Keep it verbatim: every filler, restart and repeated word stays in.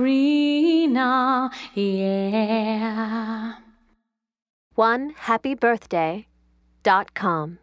Victoreena, yeah. one happy birthday dot com